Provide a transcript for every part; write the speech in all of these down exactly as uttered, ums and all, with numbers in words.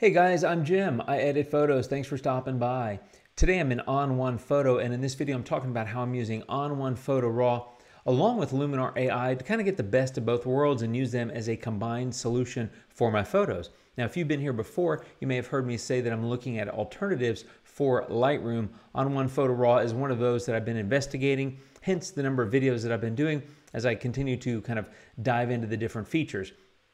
Hey guys, I'm Jim. I edit photos. Thanks for stopping by. Today I'm in On one Photo, and in this video I'm talking about how I'm using On one Photo RAW along with Luminar A I to kind of get the best of both worlds and use them as a combined solution for my photos. Now, if you've been here before, you may have heard me say that I'm looking at alternatives for Lightroom. On one Photo RAW is one of those that I've been investigating, hence the number of videos that I've been doing as I continue to kind of dive into the different features.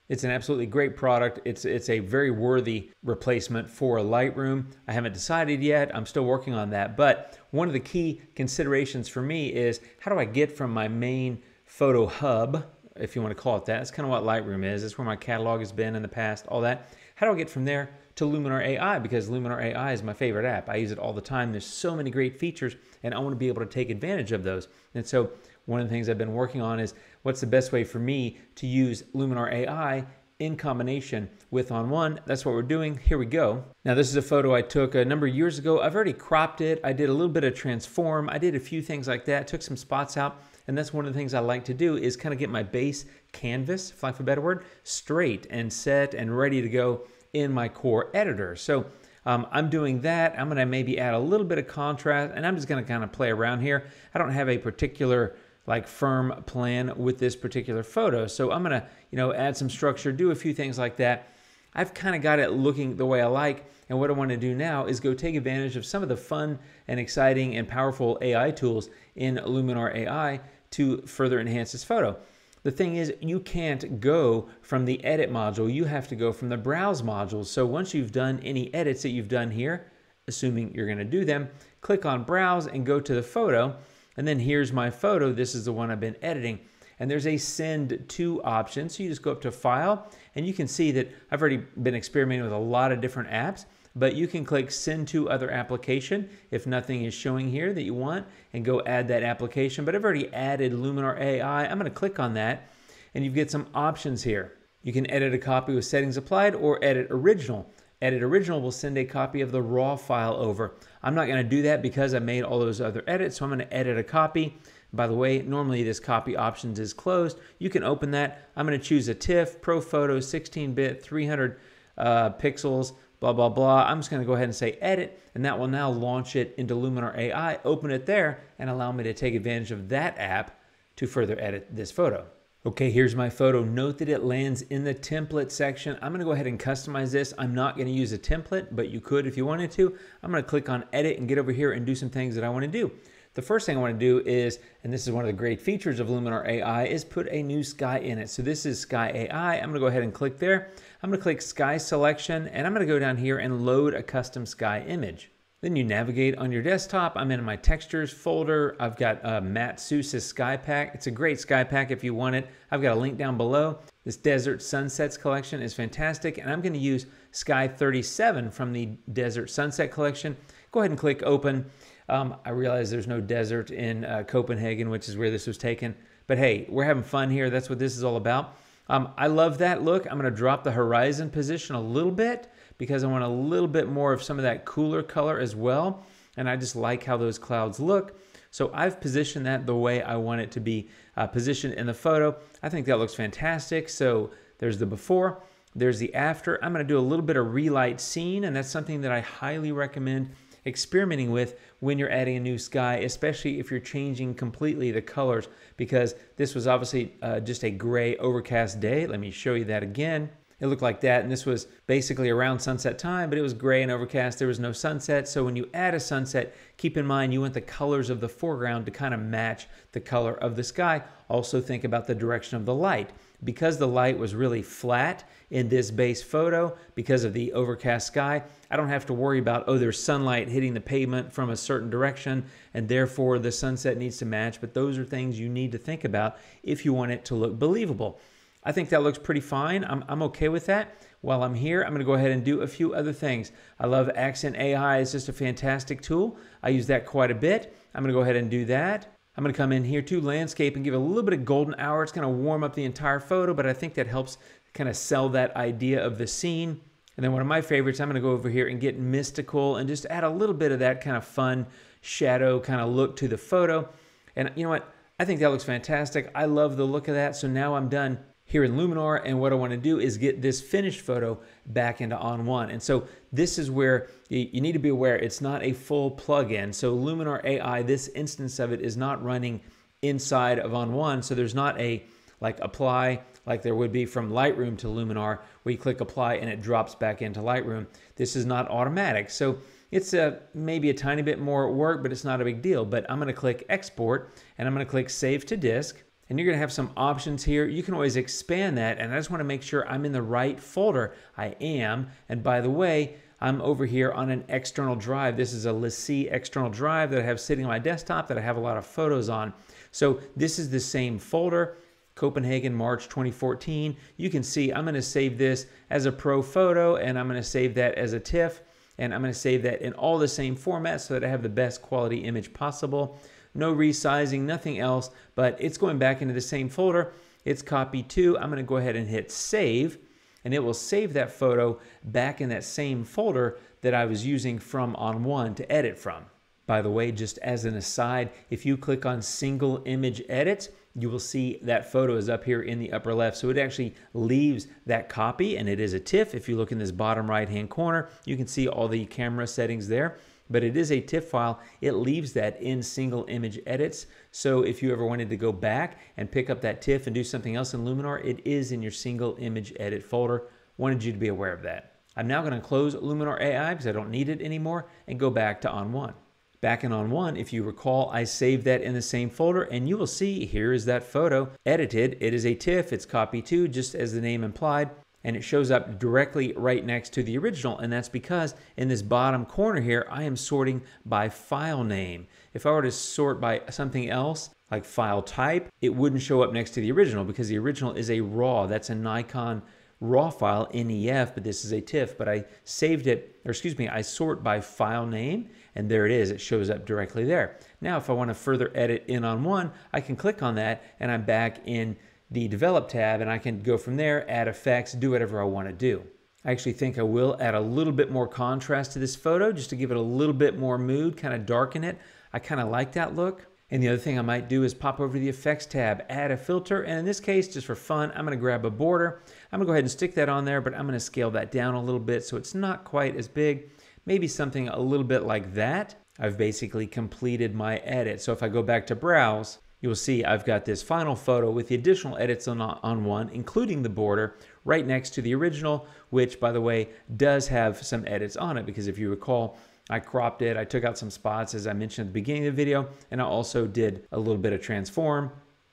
It's an absolutely great product. It's, it's a very worthy replacement for Lightroom. I haven't decided yet. I'm still working on that. But one of the key considerations for me is how do I get from my main photo hub, if you want to call it that. That's kind of what Lightroom is. It's where my catalog has been in the past, all that. How do I get from there to Luminar A I? Because Luminar A I is my favorite app. I use it all the time. There's so many great features, and I want to be able to take advantage of those. And so one of the things I've been working on is what's the best way for me to use Luminar A I in combination with On one. That's what we're doing. Here we go. Now, this is a photo I took a number of years ago. I've already cropped it. I did a little bit of transform. I did a few things like that. Took some spots out. And that's one of the things I like to do is kind of get my base canvas, for lack of a better word, straight and set and ready to go in my core editor. So Um, I'm doing that. I'm going to maybe add a little bit of contrast, and I'm just going to kind of play around here. I don't have a particular like firm plan with this particular photo. So I'm going to, you know, add some structure, do a few things like that. I've kind of got it looking the way I like. And what I want to do now is go take advantage of some of the fun and exciting and powerful A I tools in Luminar A I to further enhance this photo. The thing is, you can't go from the edit module. You have to go from the browse module. So once you've done any edits that you've done here, assuming you're going to do them, click on browse and go to the photo. And then here's my photo. This is the one I've been editing. And there's a send to option. So you just go up to file, and you can see that I've already been experimenting with a lot of different apps, but you can click send to other application if nothing is showing here that you want, and go add that application. But I've already added Luminar A I. I'm going to click on that, and you get some options here. You can edit a copy with settings applied or edit original. Edit original will send a copy of the raw file over. I'm not going to do that because I made all those other edits, so I'm going to edit a copy. By the way, normally this copy options is closed. You can open that. I'm going to choose a TIFF, Pro Photo, sixteen bit, three hundred uh, pixels, blah, blah, blah. I'm just going to go ahead and say edit, and that will now launch it into Luminar A I, open it there, and allow me to take advantage of that app to further edit this photo. Okay, here's my photo. Note that it lands in the template section. I'm going to go ahead and customize this. I'm not going to use a template, but you could if you wanted to. I'm going to click on edit and get over here and do some things that I want to do. The first thing I want to do is, and this is one of the great features of Luminar A I, is put a new sky in it. So this is Sky A I. I'm going to go ahead and click there. I'm going to click sky selection, and I'm going to go down here and load a custom sky image. Then you navigate on your desktop. I'm in my textures folder. I've got uh, Matt Seuss's sky pack. It's a great sky pack if you want it. I've got a link down below. This Desert Sunsets collection is fantastic, and I'm going to use Sky thirty-seven from the Desert Sunset collection. Go ahead and click open. Um, I realize there's no desert in uh, Copenhagen, which is where this was taken. But hey, we're having fun here. That's what this is all about. Um, I love that look. I'm going to drop the horizon position a little bit because I want a little bit more of some of that cooler color as well. And I just like how those clouds look. So I've positioned that the way I want it to be uh, positioned in the photo. I think that looks fantastic. So there's the before. There's the after. I'm going to do a little bit of relight scene, and that's something that I highly recommend experimenting with when you're adding a new sky, especially if you're changing completely the colors, because this was obviously uh, just a gray overcast day. Let me show you that again. It looked like that, and this was basically around sunset time, but it was gray and overcast. There was no sunset. So when you add a sunset, keep in mind you want the colors of the foreground to kind of match the color of the sky. Also think about the direction of the light. Because the light was really flat in this base photo, because of the overcast sky, I don't have to worry about, oh, there's sunlight hitting the pavement from a certain direction, and therefore the sunset needs to match. But those are things you need to think about if you want it to look believable. I think that looks pretty fine. I'm, I'm okay with that. While I'm here, I'm going to go ahead and do a few other things. I love Accent A I. It's just a fantastic tool. I use that quite a bit. I'm going to go ahead and do that. I'm going to come in here to landscape and give it a little bit of golden hour. It's going to warm up the entire photo, but I think that helps kind of sell that idea of the scene. And then one of my favorites, I'm going to go over here and get mystical and just add a little bit of that kind of fun shadow kind of look to the photo. And you know what? I think that looks fantastic. I love the look of that. So now I'm done here in Luminar, and what I want to do is get this finished photo back into On one. And so this is where you need to be aware it's not a full plugin. So Luminar A I, this instance of it is not running inside of On one, so there's not a like apply like there would be from Lightroom to Luminar, where you click apply and it drops back into Lightroom. This is not automatic. So it's a, maybe a tiny bit more work, but it's not a big deal. But I'm gonna click export and I'm gonna click save to disk. And you're gonna have some options here. You can always expand that, and I just wanna make sure I'm in the right folder. I am, and by the way, I'm over here on an external drive. This is a LaCie external drive that I have sitting on my desktop that I have a lot of photos on. So this is the same folder, Copenhagen, March twenty fourteen. You can see I'm gonna save this as a pro photo, and I'm gonna save that as a TIFF, and I'm gonna save that in all the same formats so that I have the best quality image possible. No resizing, nothing else, but it's going back into the same folder. It's copy two. I'm gonna go ahead and hit save, and it will save that photo back in that same folder that I was using from On one to edit from. By the way, just as an aside, if you click on single image edits, you will see that photo is up here in the upper left. So it actually leaves that copy, and it is a TIFF. If you look in this bottom right-hand corner, you can see all the camera settings there, but it is a TIFF file. It leaves that in single image edits. So if you ever wanted to go back and pick up that TIFF and do something else in Luminar, it is in your single image edit folder. Wanted you to be aware of that. I'm now gonna close Luminar A I because I don't need it anymore and go back to On one. Back in On one, if you recall, I saved that in the same folder, and you will see here is that photo edited. It is a TIFF, it's copy two, just as the name implied. And it shows up directly right next to the original, and that's because in this bottom corner here, I am sorting by file name. If I were to sort by something else, like file type, it wouldn't show up next to the original because the original is a RAW, that's a Nikon RAW file, N E F, but this is a TIFF, but I saved it, or excuse me, I sort by file name, and there it is, it shows up directly there. Now, if I wanna further edit in On one, I can click on that, and I'm back in the Develop tab, and I can go from there, add effects, do whatever I want to do. I actually think I will add a little bit more contrast to this photo just to give it a little bit more mood, kind of darken it. I kind of like that look. And the other thing I might do is pop over to the Effects tab, add a filter, and in this case, just for fun, I'm going to grab a border. I'm going to go ahead and stick that on there, but I'm going to scale that down a little bit so it's not quite as big. Maybe something a little bit like that. I've basically completed my edit. So if I go back to Browse, you'll see I've got this final photo with the additional edits on, on one, including the border, right next to the original, which, by the way, does have some edits on it, because if you recall, I cropped it, I took out some spots, as I mentioned at the beginning of the video, and I also did a little bit of transform,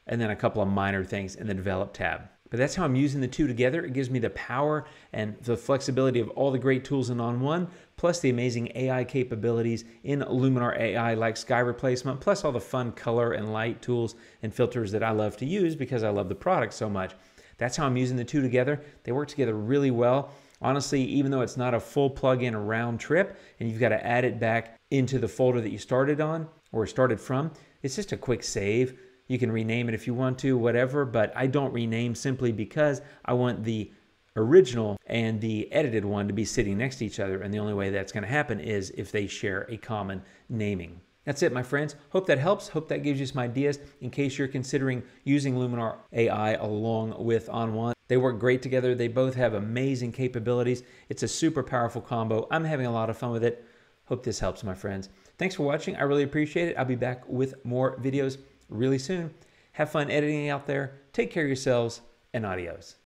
and then a couple of minor things in the Develop tab. But that's how I'm using the two together. It gives me the power and the flexibility of all the great tools in On one, plus the amazing A I capabilities in Luminar A I like sky replacement, plus all the fun color and light tools and filters that I love to use because I love the product so much. That's how I'm using the two together. They work together really well. Honestly, even though it's not a full plug-in round trip and you've got to add it back into the folder that you started on or started from, it's just a quick save. You can rename it if you want to, whatever, but I don't rename simply because I want the original and the edited one to be sitting next to each other, and the only way that's going to happen is if they share a common naming. That's it, my friends. Hope that helps. Hope that gives you some ideas in case you're considering using Luminar A I along with On one. They work great together. They both have amazing capabilities. It's a super powerful combo. I'm having a lot of fun with it. Hope this helps, my friends. Thanks for watching. I really appreciate it. I'll be back with more videos really soon. Have fun editing out there. Take care of yourselves, and adios.